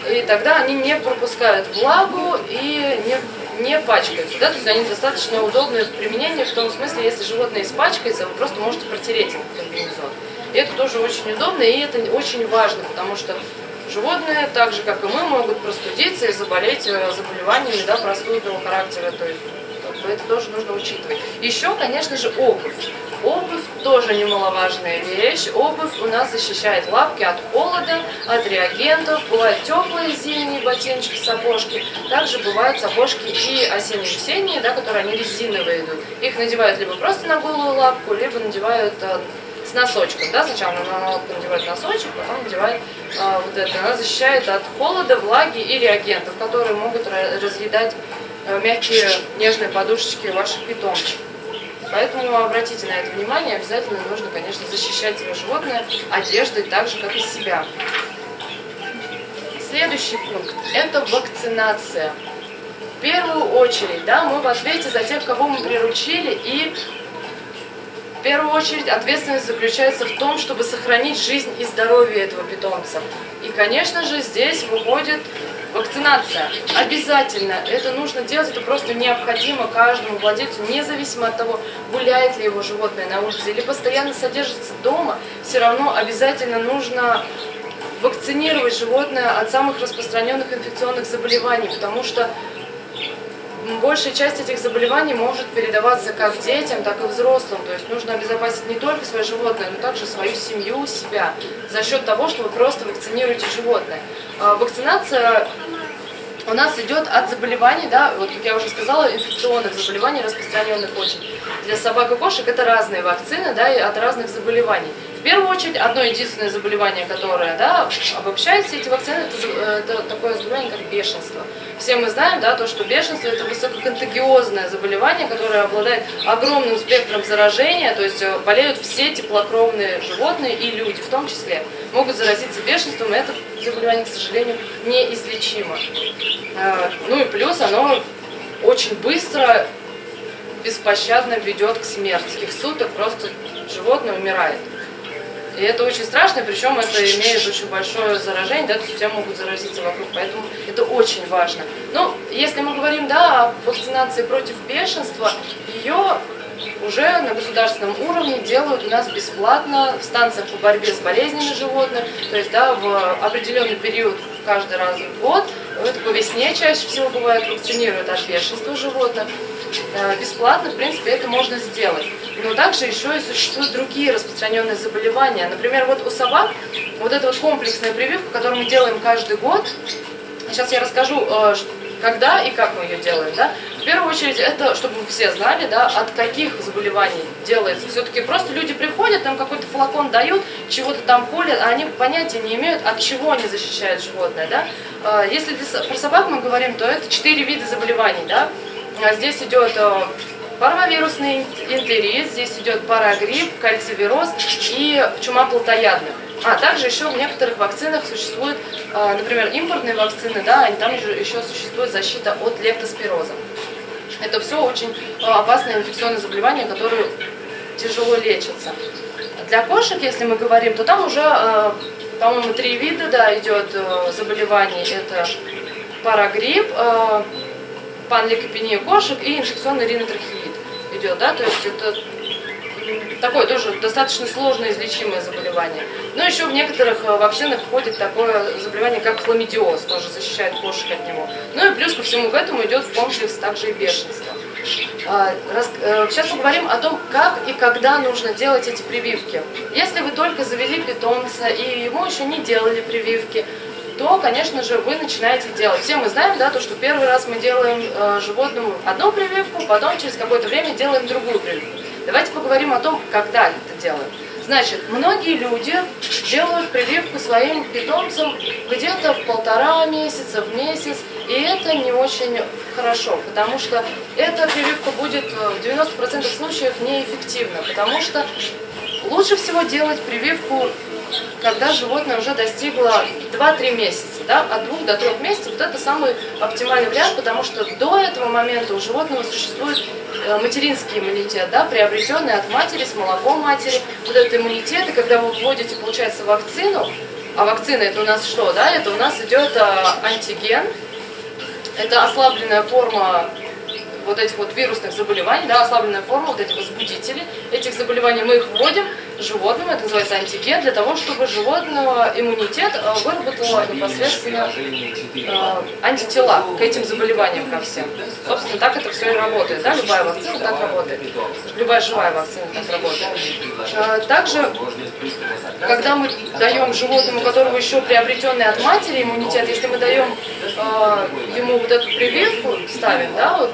и тогда они не пропускают влагу и не пачкаются, да, то есть они достаточно удобны в применении, в том смысле, если животное испачкается, вы просто можете протереть этот комбинезон. И это тоже очень удобно, и это очень важно, потому что животные, так же как и мы, могут простудиться и заболеть заболеваниями, да, простудного характера, то есть это тоже нужно учитывать. Еще, конечно же, обувь. Обувь тоже немаловажная вещь. Обувь у нас защищает лапки от холода, от реагентов. Бывают теплые зимние ботиночки, сапожки. Также бывают сапожки и осенне-весенние, да, которые они резиновые идут. Их надевают либо просто на голую лапку, либо надевают с носочком, да, сначала на лапку надевает носочек, потом надевает вот это. Она защищает от холода, влаги и реагентов, которые могут разъедать мягкие, нежные подушечки ваших питомцев. Поэтому обратите на это внимание, обязательно нужно, конечно, защищать свое животное одеждой так же, как и себя. Следующий пункт – это вакцинация. В первую очередь, да, мы в ответе за тех, кого мы приручили, и в первую очередь ответственность заключается в том, чтобы сохранить жизнь и здоровье этого питомца. И, конечно же, здесь выходит вакцинация. Обязательно это нужно делать, это просто необходимо каждому владельцу, независимо от того, гуляет ли его животное на улице или постоянно содержится дома, все равно обязательно нужно вакцинировать животное от самых распространенных инфекционных заболеваний, потому что большая часть этих заболеваний может передаваться как детям, так и взрослым. То есть нужно обезопасить не только свое животное, но также свою семью, себя, за счет того, что вы просто вакцинируете животное. Вакцинация у нас идет от заболеваний, да, вот как я уже сказала, инфекционных заболеваний, распространенных очень. Для собак и кошек это разные вакцины, да, и от разных заболеваний. В первую очередь, одно единственное заболевание, которое, да, обобщает все эти вакцины, это такое заболевание, как бешенство. Все мы знаем, да, то, что бешенство – это высококонтагиозное заболевание, которое обладает огромным спектром заражения, то есть болеют все теплокровные животные и люди, в том числе, могут заразиться бешенством, и это заболевание, к сожалению, неизлечимо. Ну и плюс оно очень быстро, беспощадно ведет к смерти. Таких суток просто животное умирает. И это очень страшно, причем это имеет очень большое заражение, да, то есть все могут заразиться вокруг, поэтому это очень важно. Но если мы говорим, да, о вакцинации против бешенства, ее уже на государственном уровне делают у нас бесплатно в станциях по борьбе с болезнями животных, то есть, да, в определенный период каждый раз в год, это по весне чаще всего бывает, вакцинируют от бешенства животных. Бесплатно, в принципе, это можно сделать. Но также еще и существуют другие распространенные заболевания. Например, вот у собак вот эта вот комплексная прививка, которую мы делаем каждый год. Сейчас я расскажу, когда и как мы ее делаем. Да? В первую очередь, это, чтобы вы все знали, да, от каких заболеваний делается. Все-таки просто люди приходят, им какой-то флакон дают, чего-то там колят, а они понятия не имеют, от чего они защищают животное. Да? Если про собак мы говорим, то это 4 вида заболеваний. Да? Здесь идет парвовирусный энтерит, здесь идет парагрипп, кальцивироз и чума плотоядных. А также еще в некоторых вакцинах существуют, например, импортные вакцины, да, и там же еще существует защита от лептоспироза. Это все очень опасные инфекционные заболевания, которые тяжело лечатся. Для кошек, если мы говорим, то там уже, по-моему, 3 вида, да, идет заболеваний. Это парагрипп, панлейкопения кошек и инфекционный ринотрахеит идет, да, то есть это такое тоже достаточно сложно излечимое заболевание. Но еще в некоторых вакцинах входит такое заболевание, как хламидиоз, тоже защищает кошек от него. Ну и плюс ко всему к этому идет в комплекс также и бешенство. Сейчас поговорим о том, как и когда нужно делать эти прививки. Если вы только завели питомца и ему еще не делали прививки, то, конечно же, вы начинаете делать. Все мы знаем, да, то, что первый раз мы делаем животному одну прививку, потом через какое-то время делаем другую прививку. Давайте поговорим о том, когда это делаем. Значит, многие люди делают прививку своим питомцам где-то в 1,5 месяца, в месяц, и это не очень хорошо, потому что эта прививка будет в 90% случаев неэффективна, потому что лучше всего делать прививку, когда животное уже достигло 2-3 месяца, да, от 2 до 3 месяцев, вот это самый оптимальный вариант, потому что до этого момента у животного существует материнский иммунитет, да, приобретенный от матери, с молоком матери. Вот этот иммунитет, и когда вы вводите, получается, вакцину, а вакцина это у нас что, да, это у нас идет антиген, это ослабленная форма вот этих вот вирусных заболеваний, да, ослабленная форма, вот эти возбудители этих заболеваний, мы их вводим животным, это называется антиген, для того, чтобы животного иммунитет выработало непосредственно антитела к этим заболеваниям, ко всем. Собственно, так это все и работает, да, любая вакцина так работает, любая живая вакцина так работает. Также, когда мы даем животному, у которого еще приобретенный от матери иммунитет, если мы даем ему вот эту прививку, ставим, да, вот,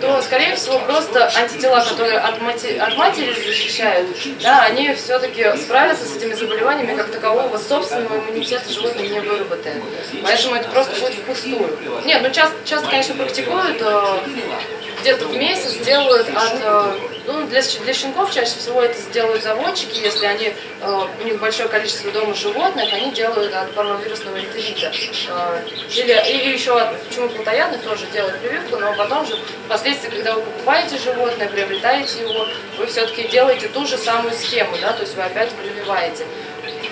то, скорее всего, просто антитела, которые от матери защищают, да, они все-таки справятся с этими заболеваниями, как такового собственного иммунитета животное не выработает. Поэтому это просто будет впустую. Нет, ну часто, конечно, практикуют где-то в месяц делают от... Ну, для щенков чаще всего это сделают заводчики, если они, у них большое количество дома животных, они делают от парвовирусного энтерита. Или еще от чумы плотоядных тоже делают прививку, но потом же, впоследствии, когда вы покупаете животное, приобретаете его, вы все-таки делаете ту же самую схему, да, то есть вы опять прививаете.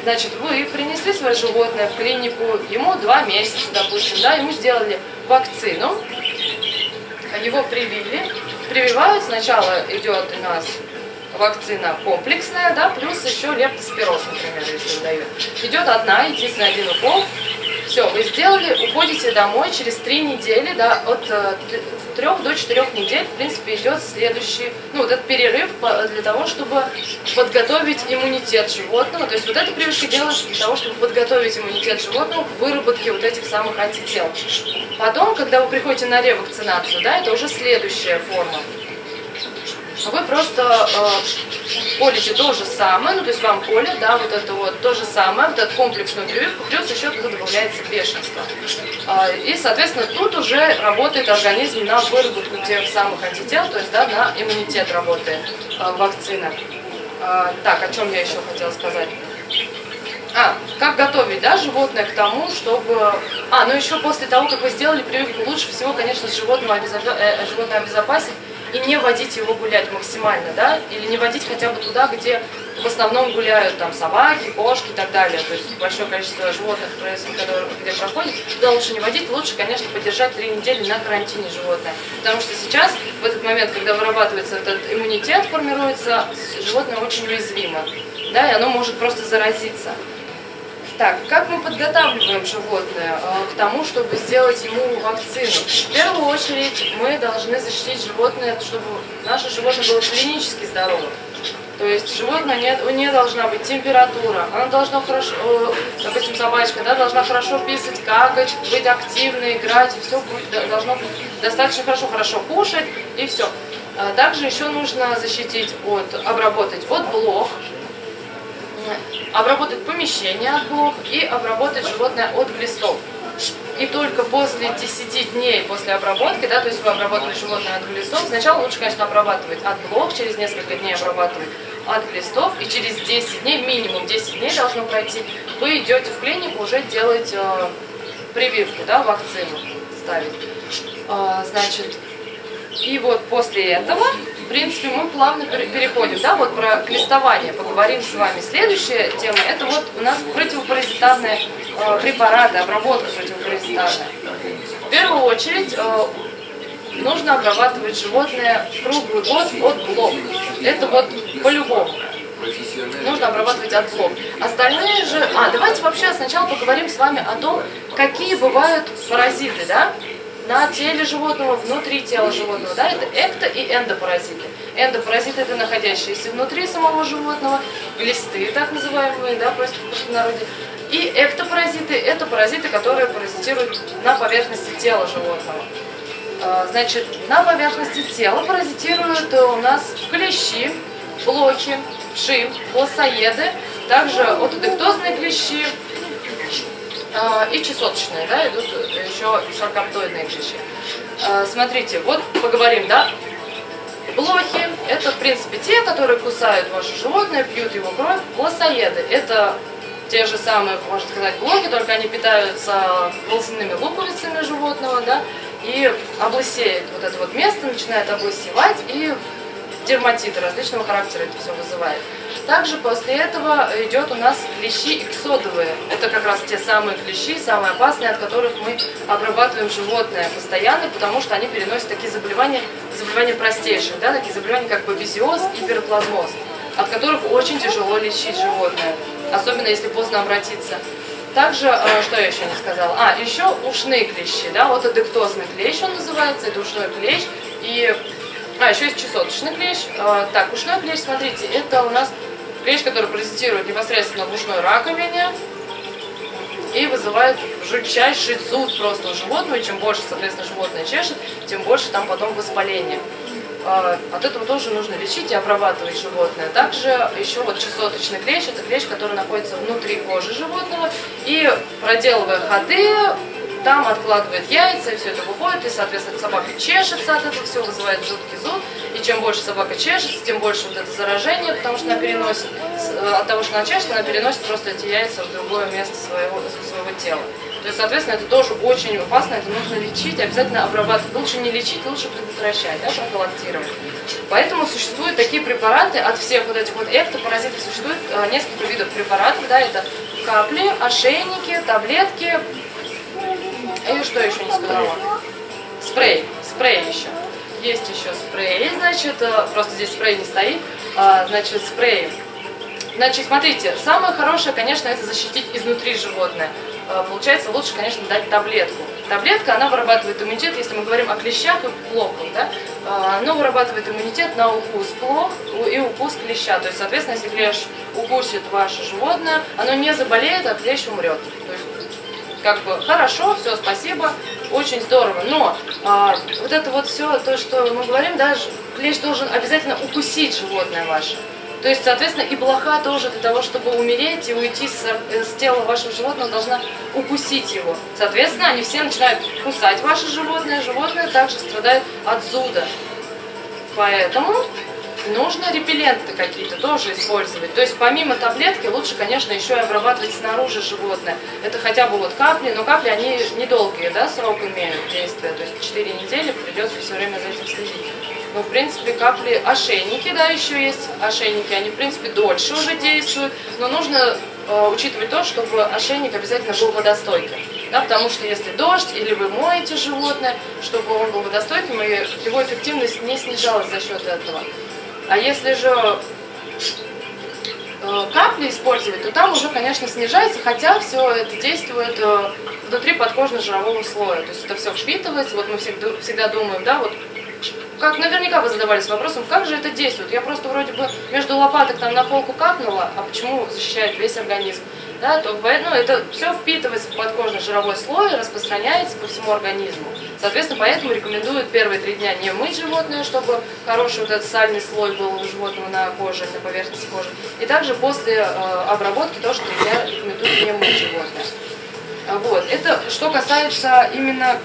Значит, вы принесли свое животное в клинику, ему 2 месяца, допустим, да, ему сделали вакцину, его привили. Прививают, сначала идет у нас вакцина комплексная, да, плюс еще лептоспироз, например, если дают. Идет одна, единственный один укол. Все, вы сделали, уходите домой через 3 недели, да, от 3 до 4 недель, в принципе, идет следующий, ну, вот этот перерыв для того, чтобы подготовить иммунитет животного. То есть вот эта прививка делается для того, чтобы подготовить иммунитет животного к выработке вот этих самых антител. Потом, когда вы приходите на ревакцинацию, да, это уже следующая форма. Вы просто колите то же самое, ну то есть вам колят, да, вот это вот то же самое, вот эту комплексную прививку, плюс еще туда добавляется бешенство. И, соответственно, тут уже работает организм на выработку тех самых антител, то есть, да, на иммунитет работает вакцина. Так, о чем я еще хотела сказать? Как готовить, да, животное к тому, чтобы... ну еще после того, как вы сделали прививку, лучше всего, конечно, животное обезопасить, и не водить его гулять максимально, да, или не водить хотя бы туда, где в основном гуляют там собаки, кошки и так далее, то есть большое количество животных, которые где проходят, туда лучше не водить, лучше, конечно, подержать 3 недели на карантине животное, потому что сейчас, в этот момент, когда вырабатывается этот иммунитет, формируется, животное очень уязвимо, да, и оно может просто заразиться. Так, как мы подготавливаем животное к тому, чтобы сделать ему вакцину? В первую очередь мы должны защитить животное, чтобы наше животное было клинически здоровым. То есть животное у нее должна быть температура, она должна хорошо, допустим, собачка, да, должна хорошо писать, какать, быть активной, играть, и все будет, должно быть достаточно хорошо кушать, и все. Также еще нужно защитить обработать от блох, обработать помещение от блох и обработать животное от глистов. И только после 10 дней после обработки, да, то есть вы обработали животное от глистов, сначала лучше, конечно, обрабатывать от блох, через несколько дней обрабатывать от глистов, и через 10 дней, минимум 10 дней должно пройти, вы идете в клинику уже делать прививку, да, вакцину ставить. Значит, и вот после этого, в принципе, мы плавно переходим, да, вот про глистование поговорим с вами. Следующая тема, это вот у нас противопаразитарные препараты, обработка противопаразитарная. В первую очередь нужно обрабатывать животное круглый год от блох. Это вот по-любому. Нужно обрабатывать от блох. Остальные же... давайте вообще сначала поговорим с вами о том, какие бывают паразиты, да? На теле животного, внутри тела животного, да, это экто- и эндопаразиты. Эндопаразиты — это находящиеся внутри самого животного, глисты, так называемые, да, просто в простонародье. И эктопаразиты — это паразиты, которые паразитируют на поверхности тела животного. Значит, на поверхности тела паразитируют у нас клещи, блохи, вши, полосоеды, также отодектозные клещи, и чесоточные, да, идут еще саркоптоидные клещи. Смотрите, вот поговорим, да, блохи, это, в принципе, те, которые кусают ваше животное, пьют его кровь. Полосоеды, это те же самые, можно сказать, блохи, только они питаются волосяными луковицами животного, да, и облысеют вот это вот место, начинает облысевать, и дерматиты различного характера это все вызывает. Также после этого идет у нас клещи иксодовые. Это как раз те самые клещи, самые опасные, от которых мы обрабатываем животное постоянно, потому что они переносят такие заболевания простейшие, да, такие заболевания, как бабезиоз и пироплазмоз, от которых очень тяжело лечить животное, особенно если поздно обратиться. Также, что я еще не сказала, еще ушные клещи, да, вот отодектозный клещ он называется, это ушной клещ, и... еще есть чесоточный клещ. Так, ушной клещ, смотрите, это у нас клещ, который паразитирует непосредственно в ушной раковине и вызывает жутчайший зуд просто у животного. И чем больше, соответственно, животное чешет, тем больше там потом воспаление. От этого тоже нужно лечить и обрабатывать животное. Также еще вот чесоточный клещ, это клещ, который находится внутри кожи животного и, проделывая ходы, там откладывает яйца, и все это выходит, и, соответственно, собака чешется от этого, все вызывает жуткий зуд, и чем больше собака чешется, тем больше вот это заражение, потому что она переносит, от того, что она чешет, она переносит просто эти яйца в другое место своего тела. То есть, соответственно, это тоже очень опасно, это нужно лечить, обязательно обрабатывать. Лучше не лечить, лучше предотвращать, да, профилактировать. Поэтому существуют такие препараты, от всех вот этих вот эктопаразитов существует несколько видов препаратов, да, это капли, ошейники, таблетки, и что еще не сказала? Спрей, спрей еще. Есть еще спрей, значит, просто здесь спрей не стоит, значит, спрей. Значит, смотрите, самое хорошее, конечно, это защитить изнутри животное. Получается, лучше, конечно, дать таблетку. Таблетка, она вырабатывает иммунитет, если мы говорим о клещах и плохах, да? Она вырабатывает иммунитет на укус плох и укус клеща. То есть, соответственно, если клещ укусит ваше животное, оно не заболеет, а клещ умрет. То есть, как бы, хорошо, все, спасибо, очень здорово. Но вот это вот все, то, что мы говорим, да, клещ должен обязательно укусить животное ваше. То есть, соответственно, и блоха тоже для того, чтобы умереть и уйти с тела вашего животного, должна укусить его. Соответственно, они все начинают кусать ваше животное, животное также страдает от зуда. Поэтому нужно репелленты какие-то тоже использовать. То есть, помимо таблетки, лучше, конечно, еще и обрабатывать снаружи животное. Это хотя бы вот капли, но капли, они недолгие, да, срок имеют действия. То есть, 4 недели придется все время за этим следить. Ну, в принципе, капли, ошейники, да, еще есть ошейники, они, в принципе, дольше уже действуют, но нужно учитывать то, чтобы ошейник обязательно был водостойким, да, потому что если дождь или вы моете животное, чтобы он был водостойким, и его эффективность не снижалась за счет этого. А если же капли использовать, то там уже, конечно, снижается, хотя все это действует внутри подкожно-жирового слоя, то есть это все впитывается, вот мы всегда думаем, да, вот, как наверняка вы задавались вопросом, как же это действует? Я просто вроде бы между лопаток там на полку капнула, а почему защищает весь организм? Да, то, ну, это все впитывается в подкожно-жировой слой, распространяется по всему организму. Соответственно, поэтому рекомендуют первые 3 дня не мыть животное, чтобы хороший вот этот сальный слой был у животного на коже, на поверхности кожи. И также после обработки тоже 3 дня рекомендуют не мыть животное. Вот. Это что касается именно,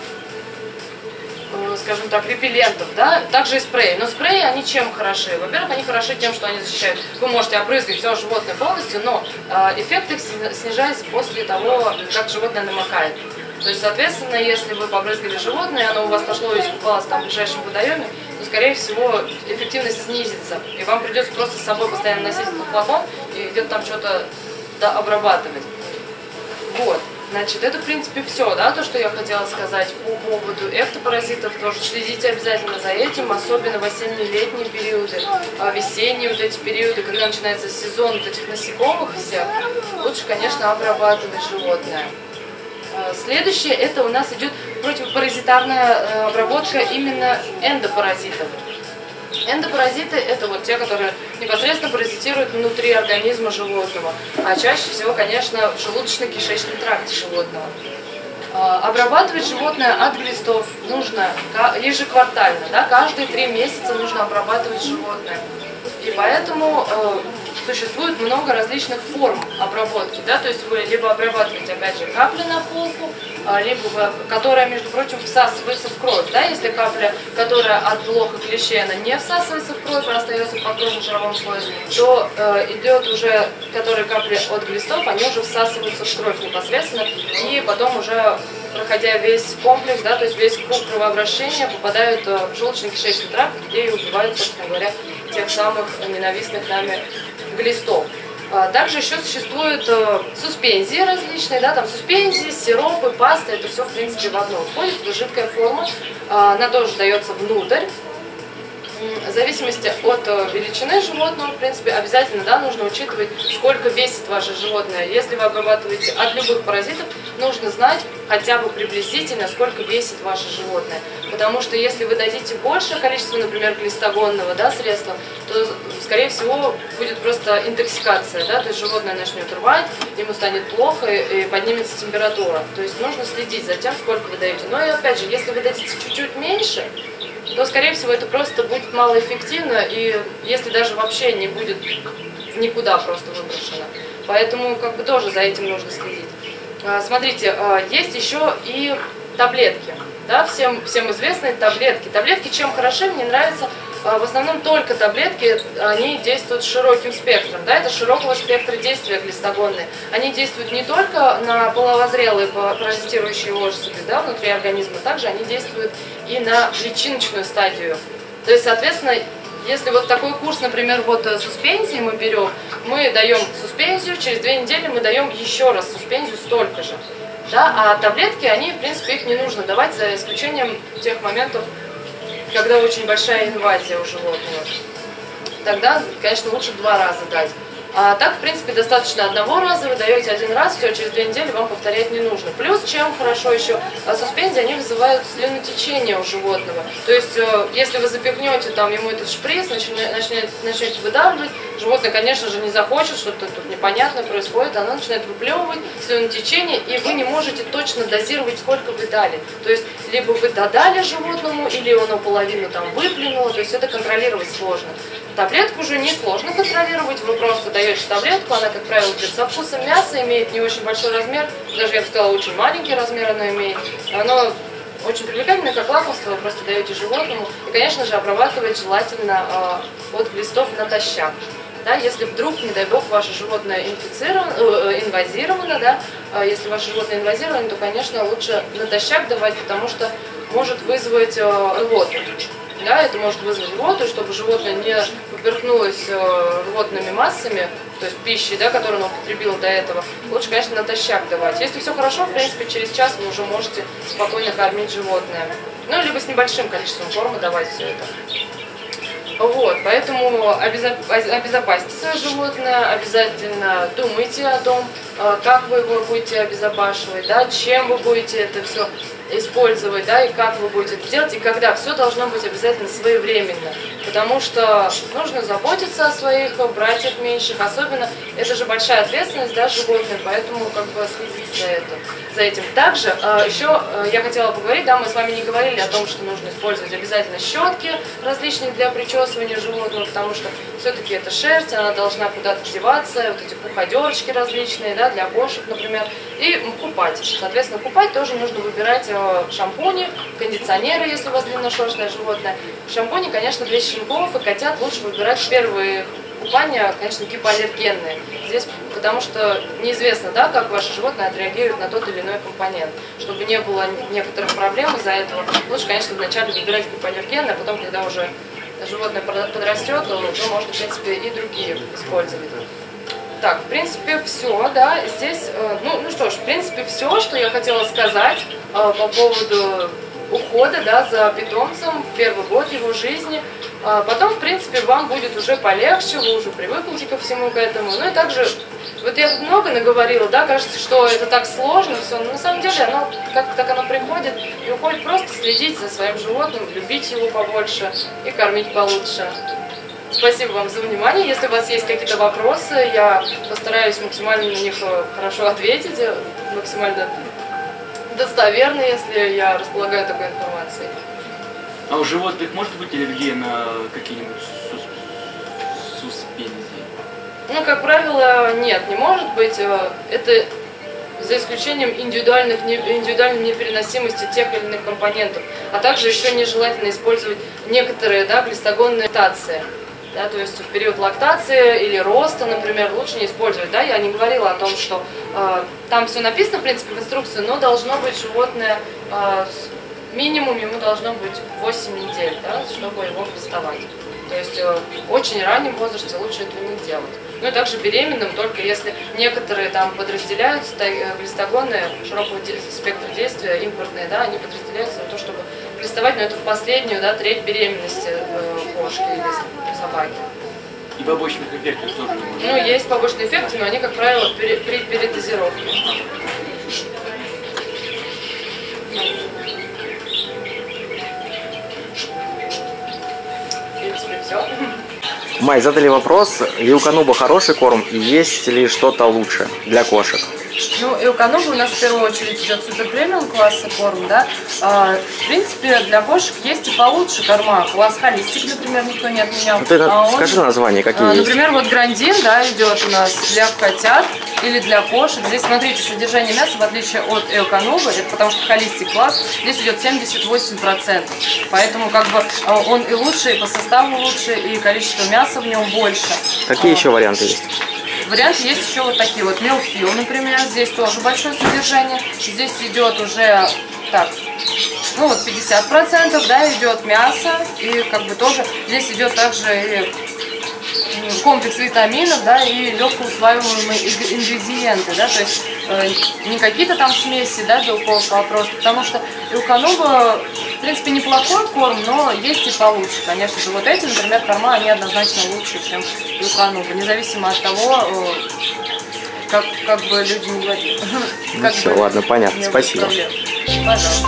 скажем так, репеллентов, да, также и спреи. Но спреи, они чем хороши? Во-первых, они хороши тем, что они защищают. Вы можете обрызгать все животное полностью, но эффект их снижается после того, как животное намокает. То есть, соответственно, если вы побрызгали животное, и оно у вас пошло и искупалось там в ближайшем водоеме, то, скорее всего, эффективность снизится. И вам придется просто с собой постоянно носить этот флакон и где-то там что-то обрабатывать. Вот. Значит, это, в принципе, все, да, то, что я хотела сказать по поводу эктопаразитов, тоже следите обязательно за этим, особенно в осенне-летние периоды, весенние вот эти периоды, когда начинается сезон вот этих насекомых всех, лучше, конечно, обрабатывать животное. Следующее, это у нас идет противопаразитарная обработка именно эндопаразитов. Эндопаразиты – это вот те, которые непосредственно паразитируют внутри организма животного, а чаще всего, конечно, в желудочно-кишечном тракте животного. Обрабатывать животное от глистов нужно ежеквартально, да, каждые 3 месяца нужно обрабатывать животное. И поэтому существует много различных форм обработки, да, то есть вы либо обрабатываете, опять же, капли на полку, либо вы, которая, между прочим, всасывается в кровь, да, если капля, которая от блох и клещей, она не всасывается в кровь, а остается в подкожно-жировом слое, то идет уже, которые капли от глистов, они уже всасываются в кровь непосредственно, и потом уже, проходя весь комплекс, да, то есть весь круг кровообращения, попадают в желудочно-кишечный тракт, где и убивают, собственно говоря, тех самых ненавистных нами глистов. Также еще существуют суспензии различные, да, там суспензии, сиропы, пасты, это все в принципе в одно входит, это жидкая форма, она тоже дается внутрь. В зависимости от величины животного, в принципе, обязательно, да, нужно учитывать, сколько весит ваше животное. Если вы обрабатываете от любых паразитов, нужно знать хотя бы приблизительно, сколько весит ваше животное. Потому что если вы дадите большее количество, например, глистогонного, да, средства, то, скорее всего, будет просто интоксикация, да, то есть животное начнет рвать, ему станет плохо и поднимется температура. То есть нужно следить за тем, сколько вы даете. Но и опять же, если вы дадите чуть-чуть меньше, то, скорее всего, это просто будет малоэффективно, и если даже вообще не будет никуда просто выброшено. Поэтому, как бы, тоже за этим нужно следить. смотрите, есть еще и таблетки. Да, всем известные таблетки. Таблетки чем хороши, мне нравятся в основном только таблетки, они действуют широким спектром. Да, это широкого спектра действия глистогонные. Они действуют не только на половозрелые паразитирующие ложицы, да, внутри организма, также они действуют и на личиночную стадию. То есть, соответственно, если вот такой курс, например, вот суспензии мы берем, мы даем суспензию, через 2 недели мы даем еще раз суспензию столько же. Да, а таблетки, они, в принципе, их не нужно давать, за исключением тех моментов, когда очень большая инвазия у животного. Тогда, конечно, лучше 2 раза дать. А так, в принципе, достаточно 1 раза, вы даете 1 раз, все, через 2 недели вам повторять не нужно. Плюс, чем хорошо еще суспензии, они вызывают слюнотечение у животного. То есть, если вы запихнете там ему этот шприц, начнете выдавливать, животное, конечно же, не захочет, что-то тут непонятное происходит, оно начинает выплевывать слюнотечение, и вы не можете точно дозировать, сколько вы дали. То есть, либо вы додали животному, или оно половину там выплюнуло, то есть это контролировать сложно. Таблетку уже не сложно контролировать, вы просто даете таблетку, она, как правило, со вкусом мяса, имеет не очень большой размер, даже, я бы сказала, очень маленький размер она имеет. Оно очень привлекательно, как лакомство, вы просто даете животному, и, конечно же, обрабатывать желательно от глистов натощак. Да, если вдруг, не дай бог, ваше животное инвазировано, да, если ваше животное инвазировано, то, конечно, лучше натощак давать, потому что может вызвать рвоту. Да, это может вызвать рвоту, чтобы животное не поперхнулось рвотными массами, то есть пищей, да, которую оно употребило до этого. Лучше, конечно, натощак давать. Если все хорошо, в принципе, через час вы уже можете спокойно кормить животное. Ну, либо с небольшим количеством корма давать все это. Вот, поэтому обезопасьте свое животное, обязательно думайте о том, как вы его будете обезопашивать, да, чем вы будете это все использовать, да, и как вы будете это делать, и когда. Все должно быть обязательно своевременно, потому что нужно заботиться о своих братьях меньших, особенно это же большая ответственность, да, животных, поэтому как бы следите за этим. Также еще я хотела поговорить, да, мы с вами не говорили о том, что нужно использовать обязательно щетки различные для причесывания животных, потому что все-таки это шерсть, она должна куда-то деваться, вот эти пуходерочки различные, да, для кошек, например, и купать. Соответственно, купать тоже нужно выбирать шампуни, кондиционеры, если у вас длинношерстное животное. Шампуни, конечно, для щенков и котят лучше выбирать первые купания, конечно, гипоаллергенные. Здесь, потому что неизвестно, да, как ваше животное отреагирует на тот или иной компонент. Чтобы не было некоторых проблем из-за этого, лучше, конечно, вначале выбирать гипоаллергенные, а потом, когда уже животное подрастет, то можно, в принципе, и другие использовать. Так, в принципе, все, да, здесь, ну что ж, в принципе, все, что я хотела сказать по поводу ухода, да, за питомцем в 1-й год его жизни. Потом, в принципе, вам будет уже полегче, вы уже привыкнете ко всему к этому. Ну и также, вот я много наговорила, да, кажется, что это так сложно, все, но на самом деле оно, как-то так оно приходит и уходит, просто следить за своим животным, любить его побольше и кормить получше. Спасибо вам за внимание. Если у вас есть какие-то вопросы, я постараюсь максимально на них хорошо ответить, максимально достоверно, если я располагаю такой информацией. А у животных может быть аллергия на какие-нибудь суспензии? Ну, как правило, нет, не может быть. Это за исключением индивидуальной непереносимости тех или иных компонентов. А также еще нежелательно использовать некоторые, да, глистогонные нотации. Да, то есть в период лактации или роста, например, лучше не использовать. Да? Я не говорила о том, что там все написано, в принципе, в инструкции, но должно быть животное, минимум ему должно быть 8 недель, да, чтобы его приставать. То есть в очень раннем возрасте лучше этого не делать. Ну и также беременным, только если некоторые там подразделяются, глистогонные широкого спектра действия, импортные, да, они подразделяются на то, чтобы приставать, но это в последнюю, да, треть беременности кошки или собаки. И побочных эффектов тоже не может? Ну, есть побочные эффекты, но они, как правило, при передозировке. В принципе, все. Май, задали вопрос, Эукануба хороший корм и есть ли что-то лучше для кошек? Ну, Эукануба у нас в первую очередь идет супер-премиум класса корм, да. В принципе, для кошек есть и получше корма. У вас холистик, например, никто не отменял. Ты скажи название, какие есть. Например, вот грандин, да, идет у нас для котят или для кошек. Здесь, смотрите, содержание мяса, в отличие от Эукануба, это потому что холистик класс, здесь идет 78%. Поэтому, как бы, он и лучше, и по составу лучше, и количество мяса в нем больше. Какие еще варианты есть? Варианты есть еще вот такие вот. Милфил, например, здесь тоже большое содержание. Здесь идет уже так, ну вот 50%, да, идет мясо. И как бы тоже здесь идет также и комплекс витаминов, да, и легко усваиваемые ингредиенты, да, то есть не какие-то там смеси, да, белков, а просто, потому что Эукануба, в принципе, неплохой корм, но есть и получше, конечно же. Вот эти, например, корма, они однозначно лучше, чем Эукануба, независимо от того, как бы люди не говорили. Ну все, ладно, понятно, спасибо. Пожалуйста.